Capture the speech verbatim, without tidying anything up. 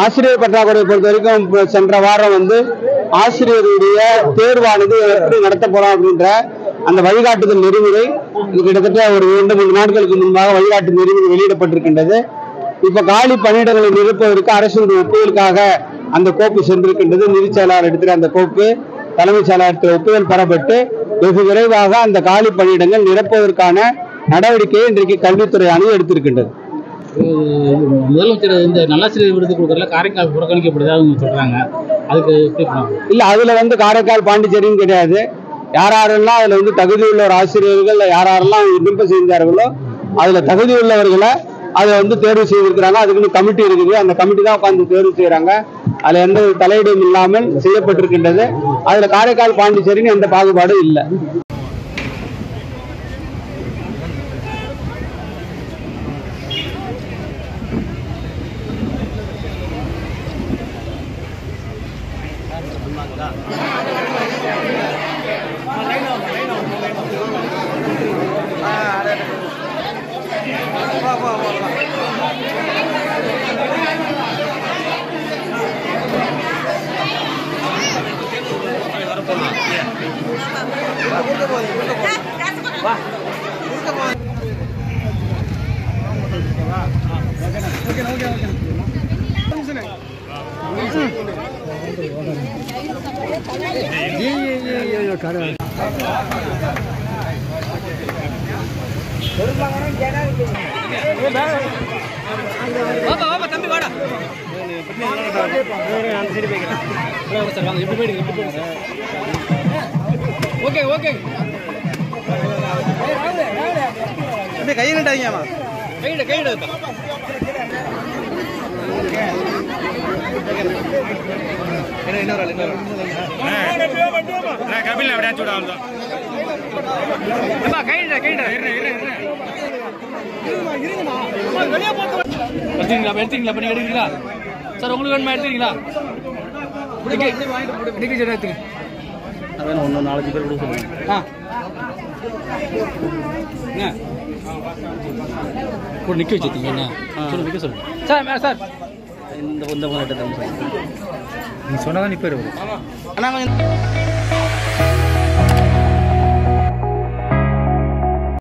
ஆசிரியர் பற்றாக்குறையை பொறுத்த வரைக்கும் சென்ற வாரம் வந்து ஆசிரியருடைய தேர்வானது எப்படி நடத்த போறோம் அப்படின்ற அந்த வழிகாட்டுதல் நெறிமுறை கிட்டத்தட்ட ஒரு இரண்டு மூன்று நாட்களுக்கு முன்பாக வழிகாட்டு நெறிமுறை வெளியிடப்பட்டிருக்கின்றது. இப்ப காலி பணியிடங்களை நிரப்புவதற்கு அரசுடைய ஒப்புதலுக்காக அந்த கோப்பு சென்றிருக்கின்றது. நிதி செயலாளர் எடுத்துகிற அந்த கோப்பு தலைமைச் செயலாளர் ஒப்புதல் பெறப்பட்டு வெகு விரைவாக அந்த காலி பணியிடங்கள் நிரப்புவதற்கான நடவடிக்கையை இன்றைக்கு கல்வித்துறை அணி எடுத்திருக்கின்றது. முதலமைச்சர் இந்த நல்லாசிரியர் விருது கொடுக்குறதுல காரைக்கால் புறக்கணிக்கப்படுது அவங்க சொல்றாங்க. அதுக்கு இல்லை, அதுல வந்து காரைக்கால் பாண்டிச்சேரியும் கிடையாது. யார் யாரெல்லாம் அதுல வந்து தகுதி உள்ள ஒரு ஆசிரியர்கள் யார் யாரெல்லாம் விண்ணப்பம் செஞ்சார்களோ அதுல தகுதி உள்ளவர்களை அதை வந்து தேர்வு செய்திருக்கிறாங்க. அதுக்குன்னு கமிட்டி இருக்குது, அந்த கமிட்டி தான் உட்காந்து தேர்வு செய்யறாங்க. அதுல எந்த தலையீடும் இல்லாமல் செய்யப்பட்டிருக்கின்றது. அதுல காரைக்கால் பாண்டிச்சேரின்னு எந்த பாகுபாடும் இல்லை. ஓகே ஓகே அப்படியே கையை நிட்டாங்கம்மா. கையிட கையிட இன்னொரு ஆள் இன்னொரு கபில் அப்படியே சூட ஆகுதான். கையிட கையிட எடுத்துங்களா எடுத்துங்களா பண்ணி எடுக்கிறீங்களா சார்? உங்களுக்கு வேணுமா எடுத்துக்கிறீங்களா? எடுத்துக்க அதான் ஒன்று நாலஞ்சு பேர் கூட சொல்லுங்க. ஆ கூட நிற்க வச்சுருக்கீங்க என்ன சொல்லுங்க, நிற்க சொல்லுங்க சார். சார் இந்த இந்த போன நீங்கள் சொன்னால் தான் நிற்பாரு. ஆனால்